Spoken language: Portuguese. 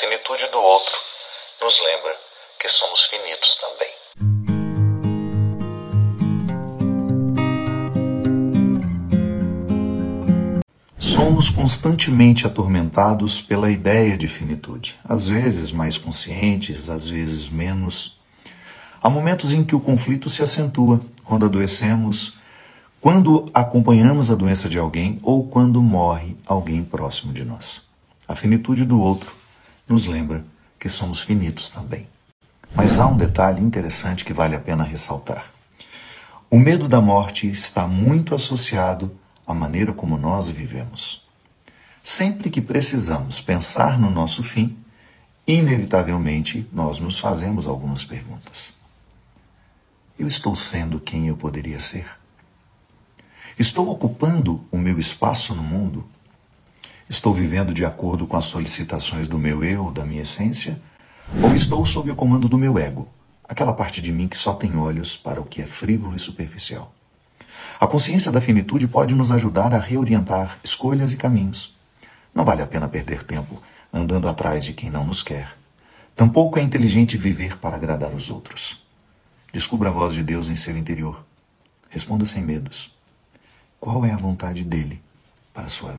finitude do outro nos lembra que somos finitos também. Somos constantemente atormentados pela ideia de finitude, às vezes mais conscientes, às vezes menos. Há momentos em que o conflito se acentua, quando adoecemos, quando acompanhamos a doença de alguém ou quando morre alguém próximo de nós. A finitude do outro nos lembra que somos finitos também. Mas há um detalhe interessante que vale a pena ressaltar. O medo da morte está muito associado à maneira como nós vivemos. Sempre que precisamos pensar no nosso fim, inevitavelmente nós nos fazemos algumas perguntas. Eu estou sendo quem eu poderia ser? Estou ocupando o meu espaço no mundo? Estou vivendo de acordo com as solicitações do meu eu, da minha essência? Ou estou sob o comando do meu ego, aquela parte de mim que só tem olhos para o que é frívolo e superficial? A consciência da finitude pode nos ajudar a reorientar escolhas e caminhos. Não vale a pena perder tempo andando atrás de quem não nos quer. Tampouco é inteligente viver para agradar os outros. Descubra a voz de Deus em seu interior. Responda sem medos. Qual é a vontade dele para a sua vida?